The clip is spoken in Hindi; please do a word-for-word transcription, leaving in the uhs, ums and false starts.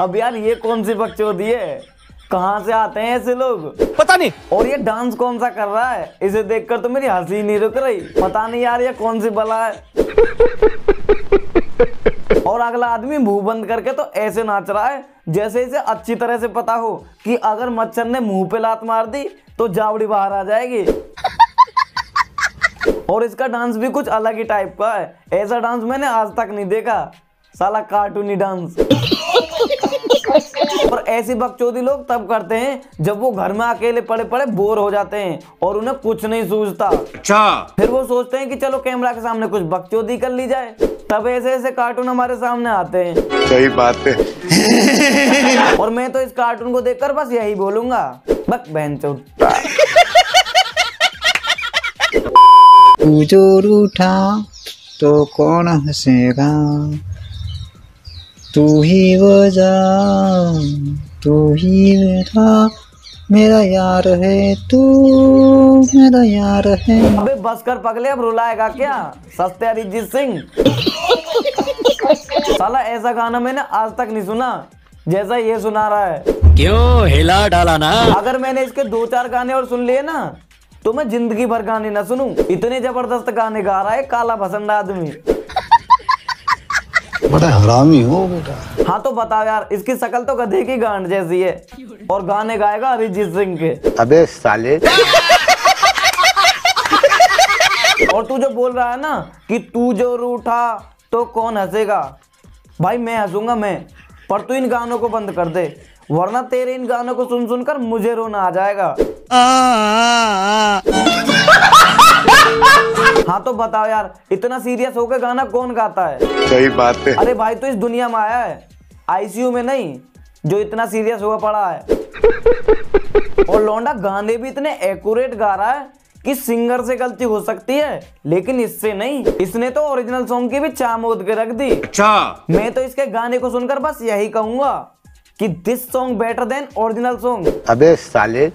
अब यार ये कौन सी बकचोदी है, कहाँ से आते हैं ऐसे लोग पता नहीं। और ये डांस कौन सा कर रहा है, इसे देखकर तो मेरी हंसी नहीं रुक रही। पता नहीं यार ये कौन सी बला है। और अगला आदमी मुंह बंद करके तो ऐसे नाच रहा है जैसे इसे अच्छी तरह से पता हो कि अगर मच्छर ने मुंह पे लात मार दी तो जावड़ी बाहर आ जाएगी। और इसका डांस भी कुछ अलग ही टाइप का है, ऐसा डांस मैंने आज तक नहीं देखा, साला कार्टूनी डांस। पर ऐसी बकचोदी लोग तब करते हैं जब वो घर में अकेले पड़े पड़े बोर हो जाते हैं और उन्हें कुछ नहीं सूझता। अच्छा, फिर वो सोचते हैं कि चलो कैमरा के सामने कुछ बकचोदी कर ली जाए, तब ऐसे ऐसे कार्टून हमारे सामने आते हैं। सही बात है। और मैं तो इस कार्टून को देखकर बस यही बोलूंगा, बक बहन चौथा जोर उठा तो कौन हंसेगा, तू ही वजा तू ही मेरा मेरा यार है, तू मेरा यार है। अबे बस कर पगले, अब रुलाएगा क्या सस्ते अरिजीत सिंह। साला ऐसा गाना मैंने आज तक नहीं सुना जैसा ये सुना रहा है। क्यों हिला डाला ना। अगर मैंने इसके दो चार गाने और सुन लिए ना तो मैं जिंदगी भर गाने ना सुनूं। इतने जबरदस्त गाने गा रहा है काला भसंडा आदमी, बड़ा हरामी हो बेटा। हाँ तो बताओ यार, इसकी शक्ल तो गधे की गांड जैसी है और गाने गाएगा अरिजीत सिंह के। अबे साले। और तू जो बोल रहा है ना कि तू जो रूठा तो कौन हंसेगा, भाई मैं हंसूंगा मैं, पर तू इन गानों को बंद कर दे, वरना तेरे इन गानों को सुन सुनकर मुझे रोना आ जाएगा। आ, आ, आ। हाँ तो बताओ यार, इतना सीरियस होकर गाना कौन गाता है। सही बात है। अरे भाई तो इस दुनिया में आया है, आईसीयू में नहीं, जो इतना सीरियस हुआ पड़ा है। और लौंडा गाने भी इतने एक्यूरेट गा रहा है कि सिंगर से गलती हो सकती है, लेकिन इससे नहीं। इसने तो ओरिजिनल सॉन्ग की भी चामोद के रख दी। अच्छा, मैं तो इसके गाने को सुनकर बस यही कहूंगा कि this song better than original song. अबे साले।